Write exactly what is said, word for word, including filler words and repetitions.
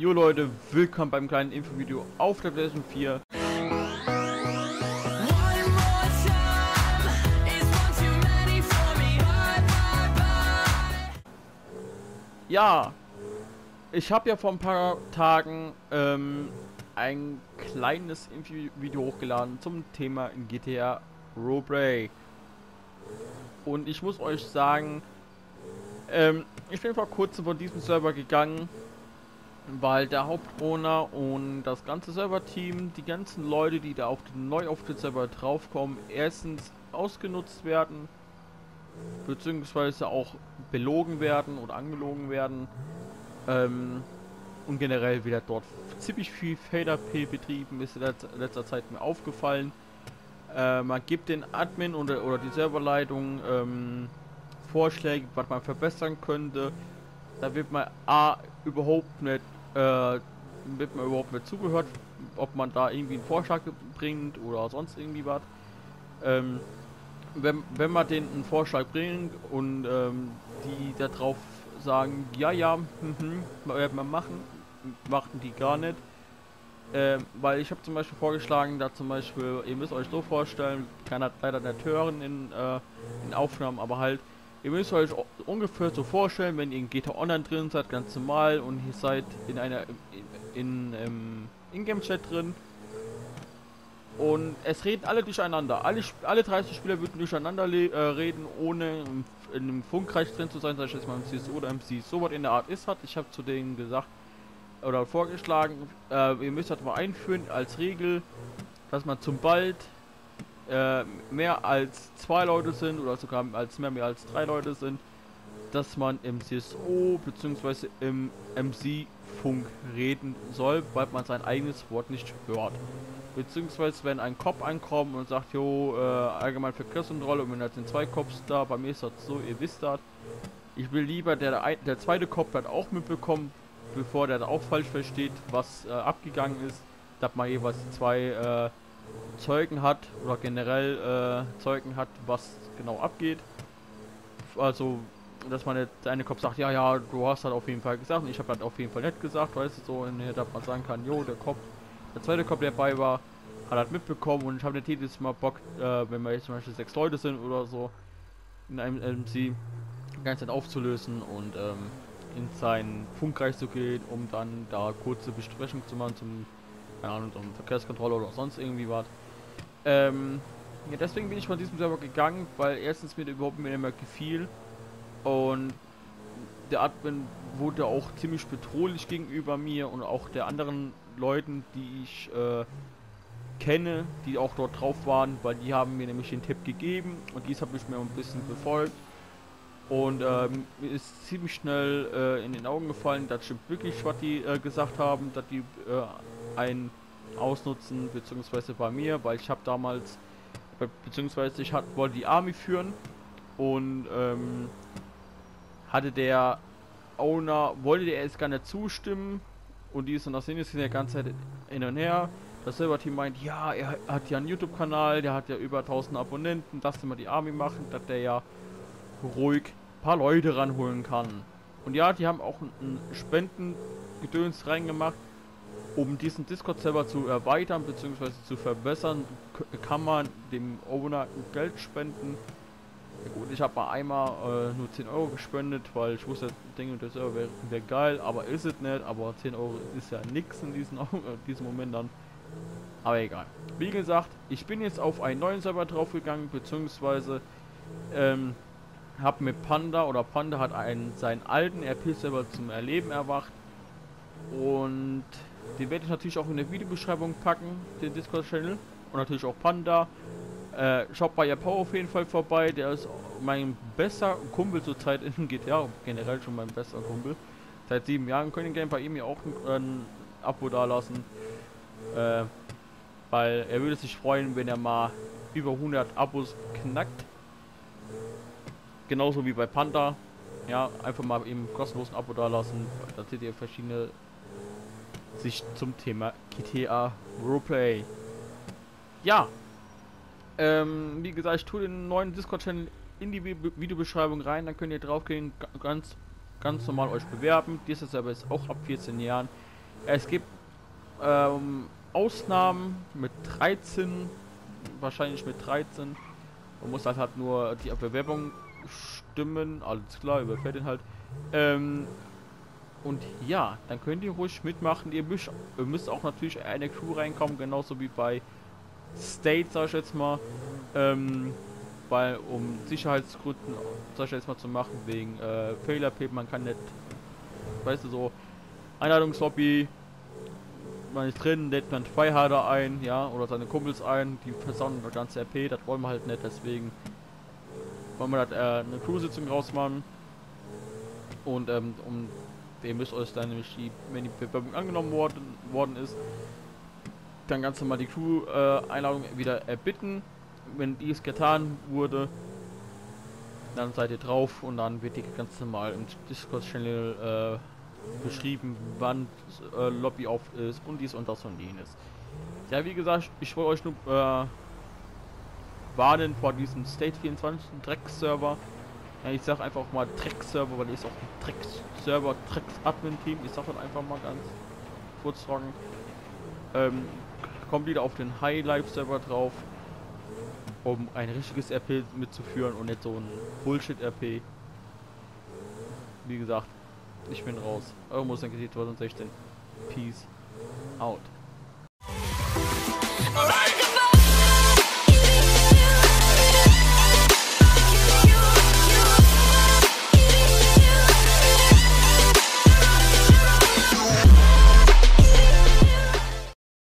Jo Leute, willkommen beim kleinen Infovideo auf der PlayStation vier. Ja, ich habe ja vor ein paar Tagen ähm, ein kleines Infovideo hochgeladen zum Thema G T A Roleplay. Und ich muss euch sagen, ähm, ich bin vor kurzem von diesem Server gegangen, weil der Hauptowner und das ganze Serverteam, die ganzen Leute, die da auf den, neu auf den Server draufkommen, erstens ausgenutzt werden, beziehungsweise auch belogen werden oder angelogen werden, ähm, und generell wieder dort ziemlich viel Fade-A P betrieben, ist in letzter, letzter Zeit mir aufgefallen. Äh, man gibt den Admin oder, oder die Serverleitung ähm, Vorschläge, was man verbessern könnte. Da wird man A, überhaupt nicht äh, wird man überhaupt nicht zugehört, ob man da irgendwie einen Vorschlag bringt oder sonst irgendwie was. Ähm, wenn, wenn man den einen Vorschlag bringt und ähm, die da drauf sagen, ja, ja, mhm, werden wir machen, machten die gar nicht. Ähm, weil ich habe zum Beispiel vorgeschlagen, da zum Beispiel, ihr müsst euch so vorstellen, kann das leider nicht hören in, äh, in Aufnahmen, aber halt, ihr müsst euch ungefähr so vorstellen, wenn ihr in G T A Online drin seid, ganz normal, und ihr seid in einer in, in, in, In-Game-Chat drin und es reden alle durcheinander. Alle, alle dreißig Spieler würden durcheinander äh, reden, ohne in, in einem Funkreich drin zu sein, sei es jetzt mal im C S oder im C S. So was in der Art ist hat. Ich habe zu denen gesagt oder vorgeschlagen, äh, ihr müsst das mal einführen als Regel, dass man zum bald mehr als zwei Leute sind oder sogar als mehr, mehr als drei Leute sind, dass man im C S O bzw. im M C-Funk reden soll, weil man sein eigenes Wort nicht hört. Beziehungsweise wenn ein Cop ankommt und sagt, jo, äh, allgemein Verkehrskontrolle und wenn da sind zwei Cops da, bei mir ist das so, ihr wisst das. Ich will lieber, der, der, der zweite Cop hat auch mitbekommen, bevor der da auch falsch versteht, was äh, abgegangen ist, dass man jeweils zwei äh, Zeugen hat oder generell äh, Zeugen hat, was genau abgeht. Also, dass man jetzt eine Kopf sagt, ja, ja, du hast halt auf jeden Fall gesagt und ich habe halt auf jeden Fall nicht gesagt, weißt du, so, und hier, dass man sagen kann, jo, der Kopf, der zweite Kopf, der dabei war, hat halt mitbekommen und ich habe nicht jedes Mal Bock, äh, wenn wir jetzt zum Beispiel sechs Leute sind oder so, in einem M C ganz aufzulösen und ähm, in seinen Funkreich zu gehen, um dann da kurze Besprechung zu machen zum keine Ahnung, um Verkehrskontrolle oder sonst irgendwie was. Ähm, ja, deswegen bin ich von diesem Server gegangen, weil erstens mir überhaupt nicht mehr gefiel und der Admin wurde auch ziemlich bedrohlich gegenüber mir und auch der anderen Leuten, die ich äh, kenne, die auch dort drauf waren, weil die haben mir nämlich den Tipp gegeben und dies habe ich mir ein bisschen befolgt und ähm, mir ist ziemlich schnell äh, in den Augen gefallen, dass stimmt wirklich, was die äh, gesagt haben, dass die äh, ein ausnutzen, beziehungsweise bei mir, weil ich habe damals be beziehungsweise ich hat, wollte die Army führen und ähm, hatte der Owner, wollte der erst gar nicht zustimmen und die ist dann das Ding ist in der ganze Zeit hin und her. Das Silberteam meint, ja, er hat ja einen YouTube-Kanal, der hat ja über tausend Abonnenten, dass immer die Army machen, dass der ja ruhig ein paar Leute ranholen kann. Und ja, die haben auch einen Spendengedöns reingemacht, um diesen Discord-Server zu erweitern bzw. zu verbessern, kann man dem Owner Geld spenden. Ja gut, ich habe mal einmal äh, nur zehn Euro gespendet, weil ich wusste, Ding und der Server wäre wär geil, aber ist es nicht, aber zehn Euro ist ja nichts in diesen, diesen Moment dann. Aber egal. Wie gesagt, ich bin jetzt auf einen neuen Server draufgegangen, beziehungsweise ähm, habe mit Panda oder Panda hat einen seinen alten R P-Server zum Erleben erwacht und den werde ich natürlich auch in der Videobeschreibung packen, den Discord-Channel und natürlich auch Panda. Äh, schaut bei Jupahu auf jeden Fall vorbei, der ist mein bester Kumpel zurzeit in G T A, generell schon mein bester Kumpel. Seit sieben Jahren können gerne bei ihm ja auch ein äh, Abo da lassen, äh, weil er würde sich freuen, wenn er mal über hundert Abos knackt. Genauso wie bei Panda. Ja, einfach mal eben kostenlosen Abo da lassen, da seht ihr verschiedene sich zum Thema G T A Roleplay. Ja, ähm, wie gesagt, ich tue den neuen Discord-Channel in die Videobeschreibung rein, dann könnt ihr draufgehen, ganz ganz normal euch bewerben. Dieser Server ist auch ab vierzehn Jahren. Es gibt ähm, Ausnahmen mit dreizehn, wahrscheinlich mit dreizehn. Man muss halt halt nur die Bewerbung stimmen, alles klar, überfährt ihn halt. Ähm, und ja, dann könnt ihr ruhig mitmachen. Ihr müsst, ihr müsst auch natürlich eine Crew reinkommen, genauso wie bei State, sag ich jetzt mal. Ähm, weil um Sicherheitsgründen, sag ich jetzt mal, zu machen, wegen äh, Fehlerpep, man kann nicht, weißt du, so Einladungslobby, man ist drin, lädt man Freihader ein, ja, oder seine Kumpels ein, die versauen das ganze R P, das wollen wir halt nicht, deswegen wollen wir halt äh, eine Crew-Sitzung rausmachen. Und ähm, um, ihr müsst euch dann nämlich, die, wenn die Bewerbung angenommen worden, worden ist, dann ganz normal die Crew-Einladung äh, wieder erbitten. Wenn dies getan wurde, dann seid ihr drauf und dann wird die ganz normal im Discord-Channel äh, beschrieben, wann äh, Lobby auf ist und dies und das und jenes. Ja, wie gesagt, ich wollte euch nur äh, warnen vor diesem State vierundzwanzig Dreckserver. Ja, ich sag einfach mal Dreckserver, weil ich auch ein Dreckserver, Drecks-Admin-Team, ich sag das einfach mal ganz kurz sagen. Ähm, kommt wieder auf den High Life Server drauf, um ein richtiges R P mitzuführen und nicht so ein Bullshit-R P. Wie gesagt, ich bin raus. Eure Mustang G T zwanzig sechzehn. Peace out.